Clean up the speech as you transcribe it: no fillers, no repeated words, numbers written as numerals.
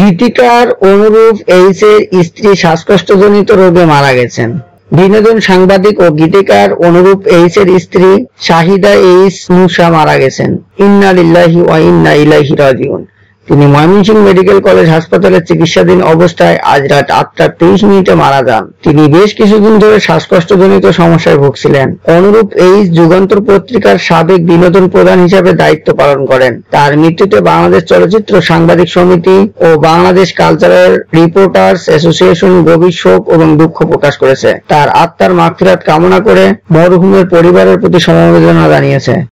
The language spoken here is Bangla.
গীতিকার অনুরূপ এইচের স্ত্রী শ্বাসকষ্টজনিত রোগে মারা গেছেন। বিনোদন সাংবাদিক ও গীতিকার অনুরূপ এইচের স্ত্রী শাহিদা এইচ নুশা মারা গেছেন। ইন্না লিল্লাহি ওয়া ইন্না ইলাইহি রাজিউন। তিনি ময়মনসিংহ মেডিকেল কলেজ হাসপাতালে চিকিৎসাধীন অবস্থায় আজ রাত ৮টা ২৩ মিনিটে মারা যান। তিনি বেশ কিছুদিন ধরে শ্বাসকষ্টজনিত সমস্যায় ভুগছিলেন। অনুরূপ এইচ যুগান্তর পত্রিকার সাবেক বিনোদন প্রধান হিসেবে দায়িত্ব পালন করেন। তার মৃত্যুতে বাংলাদেশ চলচ্চিত্র সাংবাদিক সমিতি ও বাংলাদেশ কালচারাল রিপোর্টার্স অ্যাসোসিয়েশন গভীর শোক এবং দুঃখ প্রকাশ করেছে। তার আত্মার মাগফিরাত কামনা করে মরহুমের পরিবারের প্রতি সমবেদনা জানিয়েছে।